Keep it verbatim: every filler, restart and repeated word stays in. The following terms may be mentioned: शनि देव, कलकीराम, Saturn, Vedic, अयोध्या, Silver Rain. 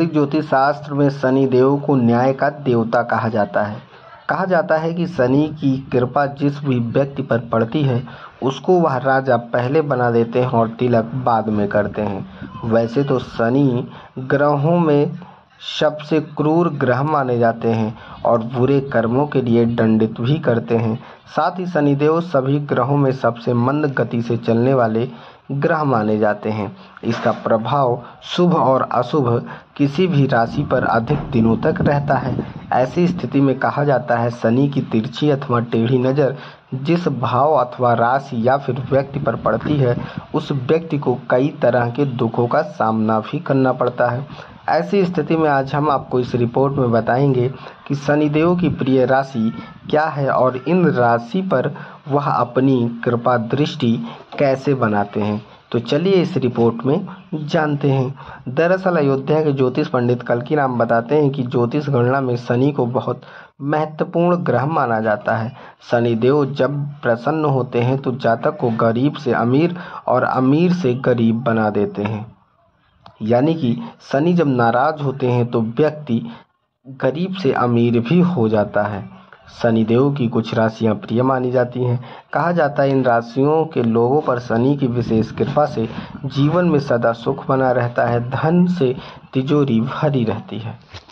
वैदिक ज्योतिष शास्त्र में शनि देव को न्याय का देवता कहा जाता है। कहा जाता है कि शनि की कृपा जिस भी व्यक्ति पर पड़ती है उसको वह राजा पहले बना देते हैं और तिलक बाद में करते हैं। वैसे तो शनि ग्रहों में सबसे क्रूर ग्रह माने जाते हैं और बुरे कर्मों के लिए दंडित भी करते हैं। साथ ही शनिदेव सभी ग्रहों में सबसे मंद गति से चलने वाले ग्रह माने जाते हैं। इसका प्रभाव शुभ और अशुभ किसी भी राशि पर अधिक दिनों तक रहता है। ऐसी स्थिति में कहा जाता है शनि की तिरछी अथवा टेढ़ी नज़र जिस भाव अथवा राशि या फिर व्यक्ति पर पड़ती है उस व्यक्ति को कई तरह के दुखों का सामना भी करना पड़ता है। ऐसी स्थिति में आज हम आपको इस रिपोर्ट में बताएंगे कि शनिदेव की प्रिय राशि क्या है और इन राशि पर वह अपनी कृपा दृष्टि कैसे बनाते हैं। तो चलिए इस रिपोर्ट में जानते हैं। दरअसल अयोध्या के ज्योतिष पंडित कलकीराम बताते हैं कि ज्योतिष गणना में शनि को बहुत महत्वपूर्ण ग्रह माना जाता है। शनिदेव जब प्रसन्न होते हैं तो जातक को गरीब से अमीर और अमीर से गरीब बना देते हैं। यानी कि शनि जब नाराज होते हैं तो व्यक्ति गरीब से अमीर भी हो जाता है। शनिदेव की कुछ राशियां प्रिय मानी जाती हैं। कहा जाता है इन राशियों के लोगों पर शनि की विशेष कृपा से जीवन में सदा सुख बना रहता है, धन से तिजोरी भरी रहती है।